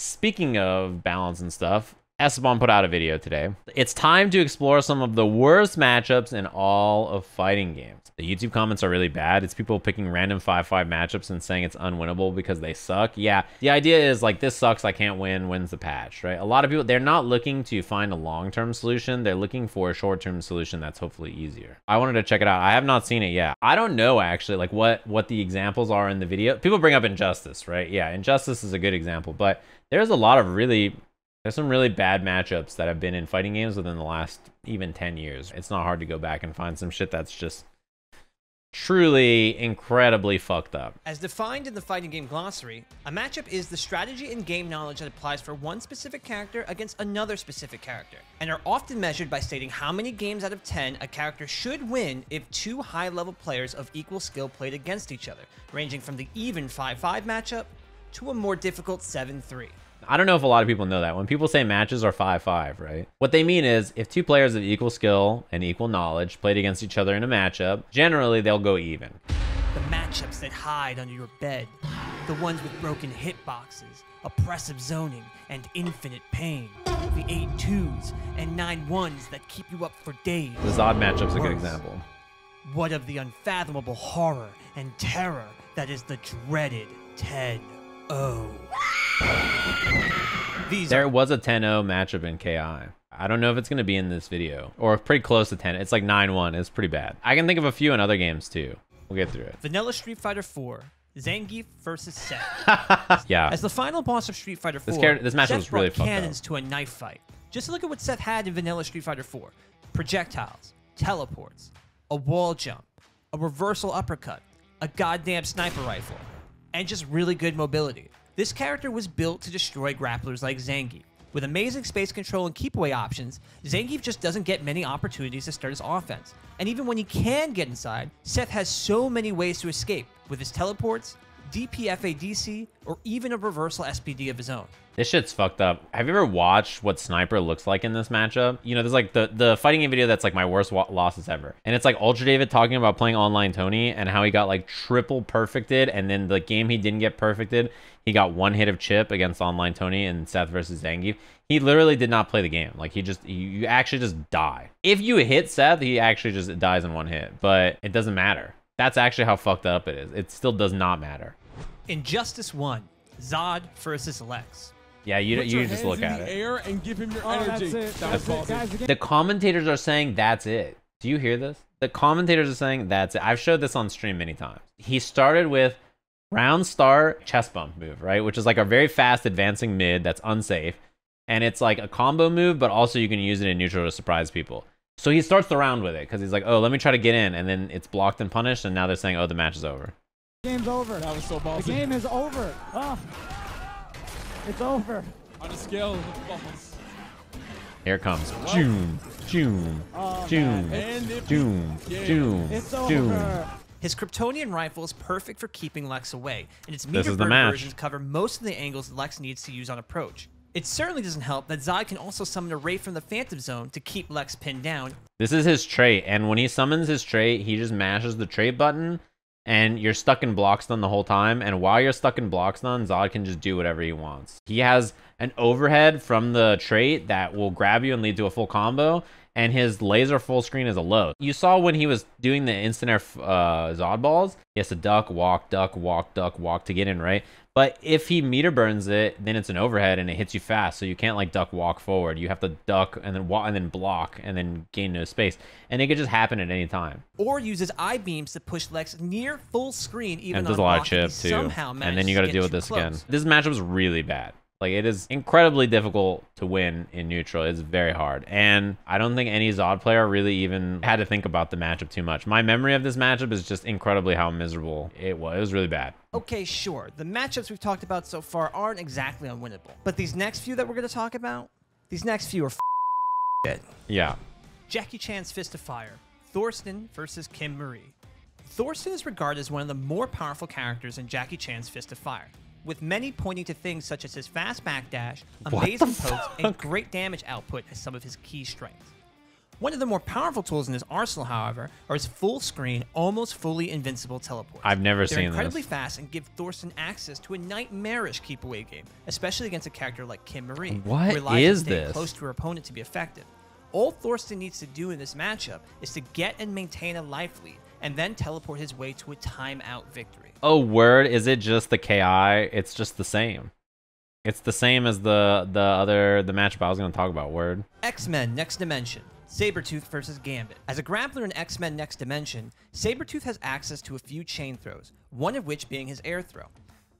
Speaking of balance and stuff, Esteban put out a video today. It's time to explore some of the worst matchups in all of fighting games. The YouTube comments are really bad. It's people picking random 5-5 matchups and saying it's unwinnable because they suck. Yeah, the idea is like, this sucks, I can't win, wins the patch, right? A lot of people, they're not looking to find a long-term solution. They're looking for a short-term solution that's hopefully easier. I wanted to check it out. I have not seen it yet. I don't know actually like what the examples are in the video. People bring up Injustice, right? Yeah, Injustice is a good example, but there's a lot of really, there's some really bad matchups that have been in fighting games within the last even 10 years. It's not hard to go back and find some shit that's just truly incredibly fucked up. As defined in the fighting game glossary, a matchup is the strategy and game knowledge that applies for one specific character against another specific character, and are often measured by stating how many games out of 10 a character should win if two high-level players of equal skill played against each other, ranging from the even 5-5 matchup to a more difficult 7-3. I don't know if a lot of people know that. When people say matches are 5-5, right? What they mean is if two players of equal skill and equal knowledge played against each other in a matchup, generally they'll go even. The matchups that hide under your bed, the ones with broken hitboxes, oppressive zoning, and infinite pain, the 8-2s and 9-1s that keep you up for days. The Zod matchup's a good example. What of the unfathomable horror and terror that is the dreaded 10-0. There was a 10-0 matchup in KI. I don't know if it's going to be in this video or pretty close to 10. It's like 9-1. It's pretty bad. I can think of a few in other games too. We'll get through it. Vanilla Street Fighter 4. Zangief versus Seth. Yeah. As the final boss of Street Fighter 4, this matchup was really fucked up. Seth brought cannons to a knife fight. Just look at what Seth had in Vanilla Street Fighter 4. Projectiles, teleports, a wall jump, a reversal uppercut, a goddamn sniper rifle, and just really good mobility. This character was built to destroy grapplers like Zangief. With amazing space control and keep away options, Zangief just doesn't get many opportunities to start his offense. And even when he can get inside, Seth has so many ways to escape with his teleports, DPFADC, or even a reversal SPD of his own. This shit's fucked up. Have you ever watched what Sniper looks like in this matchup? You know, there's like the fighting game video that's like my worst losses ever. And it's like Ultra David talking about playing online Tony and how he got like triple perfected, and then the game he didn't get perfected, he got one hit of chip against online Tony and Seth versus Zangief. He literally did not play the game. Like you actually just die. If you hit Seth, he actually just dies in one hit, but it doesn't matter. That's actually how fucked up it is. It still does not matter. Injustice 1, Zod versus Lex. Yeah, you just look at it. Air and give him your energy. That's it. The commentators are saying that's it. Do you hear this? The commentators are saying that's it. I've showed this on stream many times. He started with round start chest bump move, right? Which is like a very fast advancing mid that's unsafe. And it's like a combo move, but also you can use it in neutral to surprise people. So he starts the round with it because he's like, oh, let me try to get in. And then it's blocked and punished. And now they're saying, oh, the match is over. Game's over. That was so ballsy. The game is over. Oh. It's over. On a scale of balls. Here it comes. June. June. June. June. June. It's over. His Kryptonian rifle is perfect for keeping Lex away. And its meter bird versions cover most of the angles Lex needs to use on approach. It certainly doesn't help that Zod can also summon a Wraith from the Phantom Zone to keep Lex pinned down. This is his trait, and when he summons his trait, he just mashes the trait button, and you're stuck in block stun the whole time, and while you're stuck in block stun, Zod can just do whatever he wants. He has an overhead from the trait that will grab you and lead to a full combo, and his laser full screen is a low. You saw when he was doing the instant air Zod balls, he has to duck, walk, duck, walk, duck, walk to get in, right? But if he meter burns it, then it's an overhead and it hits you fast. So you can't like duck, walk forward. You have to duck and then walk and then block and then gain no space. And it could just happen at any time. Or uses I-beams to push Lex near full screen, even on block. Chip too. And then you got to deal with this again. This matchup is really bad. Like, it is incredibly difficult to win in neutral. It's very hard. And I don't think any Zod player really even had to think about the matchup too much. My memory of this matchup is just incredibly how miserable it was. It was really bad. Okay, sure. The matchups we've talked about so far aren't exactly unwinnable. But these next few that we're going to talk about, these next few are f***ing shit. Yeah. Jackie Chan's Fist of Fire. Thorsten versus Kim Mari. Thorsten is regarded as one of the more powerful characters in Jackie Chan's Fist of Fire, with many pointing to things such as his fast backdash, amazing pokes, and great damage output as some of his key strengths. One of the more powerful tools in his arsenal, however, are his full-screen, almost fully invincible teleports. I've never seen this. They're incredibly fast and give Thorsten access to a nightmarish keep-away game, especially against a character like Kim Mari. What is this? Staying close to her opponent to be effective. All Thorsten needs to do in this matchup is to get and maintain a life lead, and then teleport his way to a timeout victory. Oh, word! Is it just the KI? It's just the same. It's the same as the other matchup I was going to talk about. Word. X-Men Next Dimension. Sabretooth versus Gambit. As a grappler in X-Men Next Dimension, Sabretooth has access to a few chain throws, one of which being his air throw.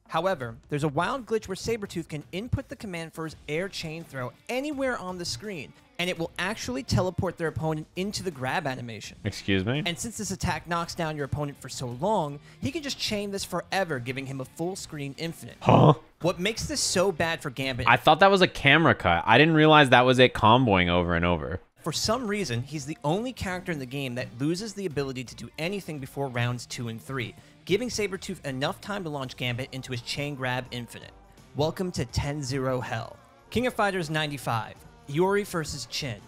However, there's a wild glitch where Sabretooth can input the command for his air chain throw anywhere on the screen, and it will actually teleport their opponent into the grab animation. Excuse me? And since this attack knocks down your opponent for so long, he can just chain this forever, giving him a full screen infinite. Huh? What makes this so bad for Gambit... I thought that was a camera cut. I didn't realize that was it comboing over and over. For some reason, he's the only character in the game that loses the ability to do anything before rounds 2 and 3, giving Sabretooth enough time to launch Gambit into his chain grab infinite. Welcome to 10-0 hell. King of Fighters 95, Yuri versus Chin.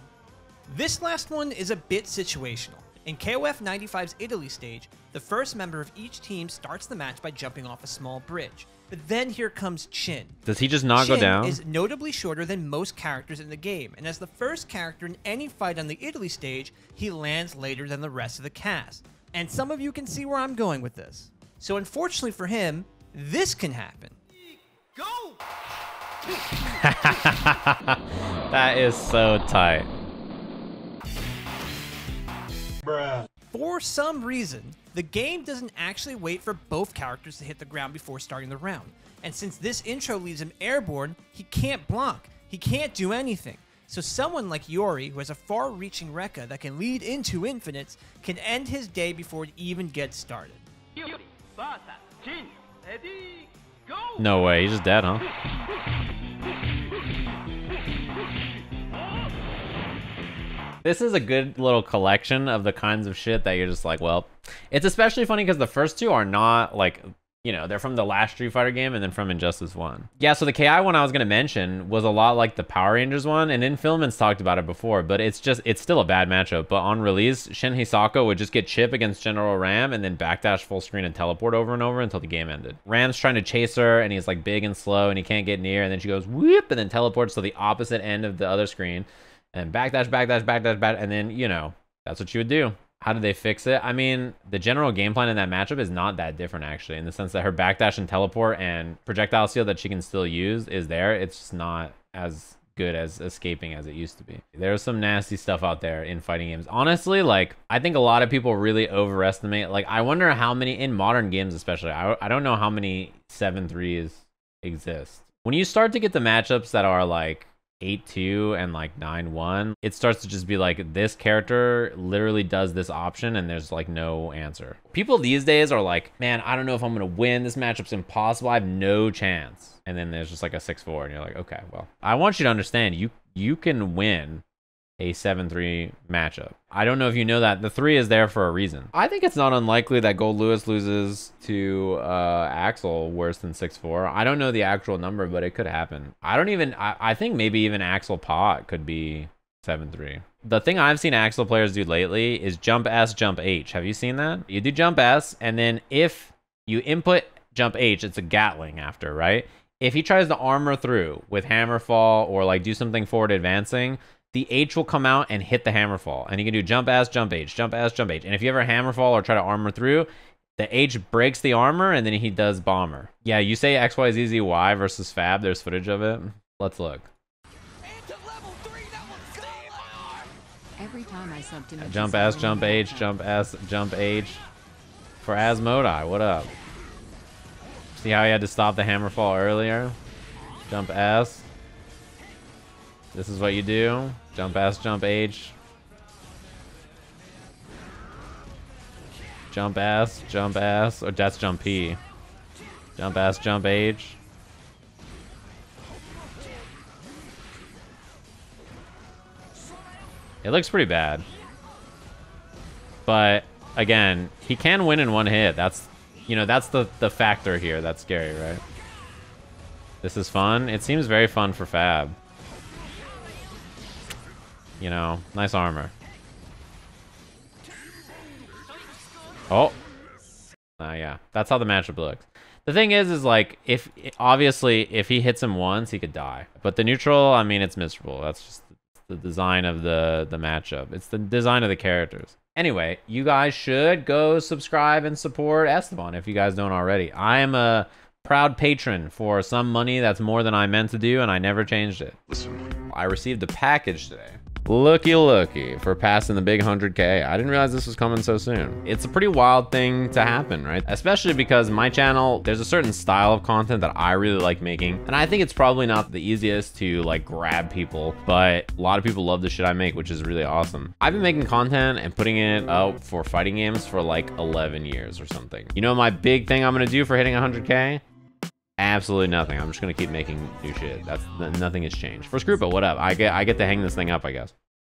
This last one is a bit situational. In KOF 95's Italy stage, the first member of each team starts the match by jumping off a small bridge. But then here comes Chin. Does he just not go down? Chin is notably shorter than most characters in the game, and as the first character in any fight on the Italy stage, he lands later than the rest of the cast. And some of you can see where I'm going with this. So unfortunately for him, this can happen. Go! That is so tight. Bruh. For some reason, the game doesn't actually wait for both characters to hit the ground before starting the round. And since this intro leaves him airborne, he can't block. He can't do anything. So someone like Yuri, who has a far-reaching Rekka that can lead into infinites, can end his day before it even gets started. No way, he's just dead, huh? This is a good little collection of the kinds of shit that you're just like, well, it's especially funny because the first two are not like, you know, they're from the last Street Fighter game and then from Injustice 1. Yeah, so the KI one I was going to mention was a lot like the Power Rangers one, and Infilments talked about it before, but it's just, it's still a bad matchup. But on release, Shin Hisako would just get chip against General Ram and then backdash full screen and teleport over and over until the game ended. Ram's trying to chase her and he's like big and slow and he can't get near, and then she goes whoop and then teleports to the opposite end of the other screen and backdash, backdash, backdash, backdash, and then, you know, that's what you would do. How did they fix it? I mean, the general game plan in that matchup is not that different, actually, in the sense that her backdash and teleport and projectile seal that she can still use is there. It's just not as good as escaping as it used to be. There's some nasty stuff out there in fighting games. Honestly, like, I think a lot of people really overestimate. Like, I wonder how many, in modern games especially, I don't know how many 7-3s exist. When you start to get the matchups that are like 8-2 and like 9-1, it starts to just be like, this character literally does this option and there's like no answer. People these days are like, man, I don't know if I'm gonna win, this matchup's impossible, I have no chance. And then there's just like a 6-4 and you're like, okay, well, I want you to understand you can win a 7-3 matchup. I don't know if you know that. The 3 is there for a reason. I think it's not unlikely that Gold Lewis loses to Axl worse than 6-4. I don't know the actual number, but it could happen. I don't even... I think maybe even Axl Pot could be 7-3. The thing I've seen Axl players do lately is jump S, jump H. Have you seen that? You do jump S, and then if you input jump H, it's a Gatling after, right? If he tries to armor through with Hammerfall or like do something forward advancing, the H will come out and hit the Hammerfall. And you can do jump S, jump H, jump S, jump H. And if you ever Hammerfall or try to armor through, the H breaks the armor and then he does bomber. Yeah, you say XYZZY versus Fab. There's footage of it. Let's look. And to level 3, that was good. Every time I subbed him, jump S, jump H, jump S, jump H. For Asmodai, what up? See how he had to stop the Hammerfall earlier? Jump S. This is what you do. Jump S, jump H. Jump S, jump S. Or that's jump P. Jump S, jump H. It looks pretty bad. But again, he can win in one hit. That's, you know, that's the factor here. That's scary, right? This is fun. It seems very fun for Fab. You know, nice armor. Oh. Yeah. That's how the matchup looks. The thing is like, if obviously if he hits him once, he could die. But the neutral, I mean, it's miserable. That's just the design of the matchup. It's the design of the characters. Anyway, you guys should go subscribe and support Esteban if you guys don't already. I am a proud patron for some money that's more than I meant to do, and I never changed it. Listen, I received a package today. Looky looky for passing the big 100K. I didn't realize this was coming so soon. It's a pretty wild thing to happen, right? Especially because my channel, there's a certain style of content that I really like making, and I think it's probably not the easiest to like grab people, but a lot of people love the shit I make, which is really awesome. I've been making content and putting it out for fighting games for like 11 years or something. You know my big thing I'm gonna do for hitting 100K? Absolutely nothing. I'm just gonna keep making new shit. That's nothing has changed. For Scroopa, what up? I get to hang this thing up, I guess.